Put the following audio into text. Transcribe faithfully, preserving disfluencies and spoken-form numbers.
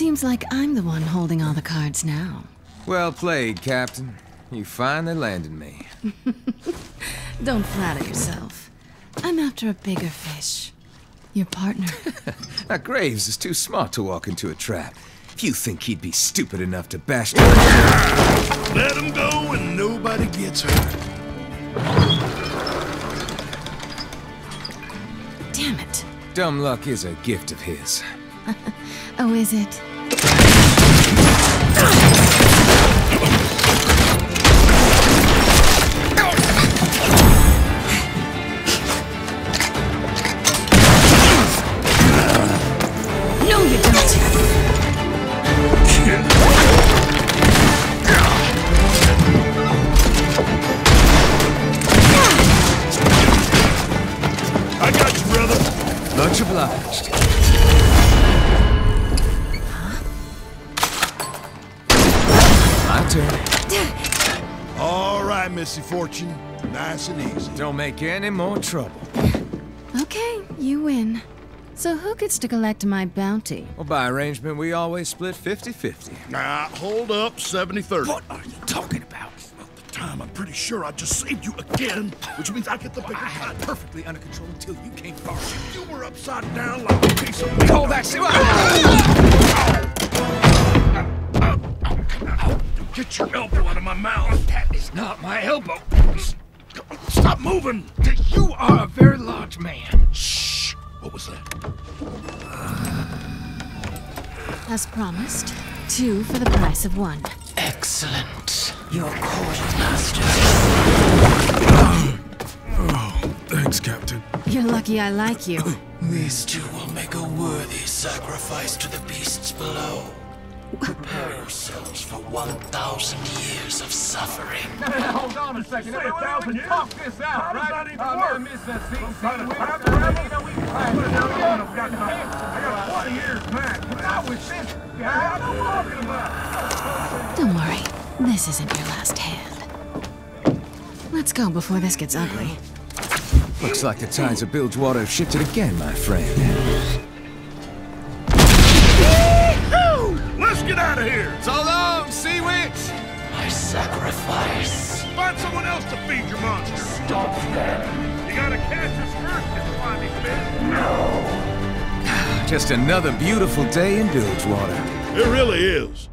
Seems like I'm the one holding all the cards now. Well played, Captain. You finally landed me. Don't flatter yourself. I'm after a bigger fish. Your partner. Now, Graves is too smart to walk into a trap. If you think he'd be stupid enough to bash... Let him go and nobody gets hurt. Damn it. Dumb luck is a gift of his. Oh, is it? Missy Fortune, nice and easy. Don't make any more trouble. Okay, you win. So who gets to collect my bounty? Well, by arrangement, we always split fifty fifty. Nah, hold up, seventy thirty. What are you talking about? Well, the time, I'm pretty sure I just saved you again, which means I get the bigger pie. I had perfectly under control until you came first. You were upside down like a piece of meat. Hold that shit up. Get your elbow out of my mouth. That is not my elbow. Stop moving. You are a very large man. Shh. What was that? As promised, two for the price of one. Excellent. Your course, master. Oh, thanks, Captain. You're lucky I like you. These two will make a worthy sacrifice to the beasts below. Prepare yourselves for one thousand years of suffering. Hey, hold on a second. Every thousand years? Fuck this out, right? How does that even work? I'm gonna miss that seat. I got twenty years back. Not with this. Yeah, I'm talking about. Don't worry. This isn't your last hand. Let's go before this gets ugly. Looks like the tides of Bilgewater have shifted again, my friend. Get out of here! So long, sea witch! I sacrifice. Find someone else to feed your monster. Stop them. You gotta catch us first, you slimy fish. No. Just another beautiful day in Bilgewater. It really is.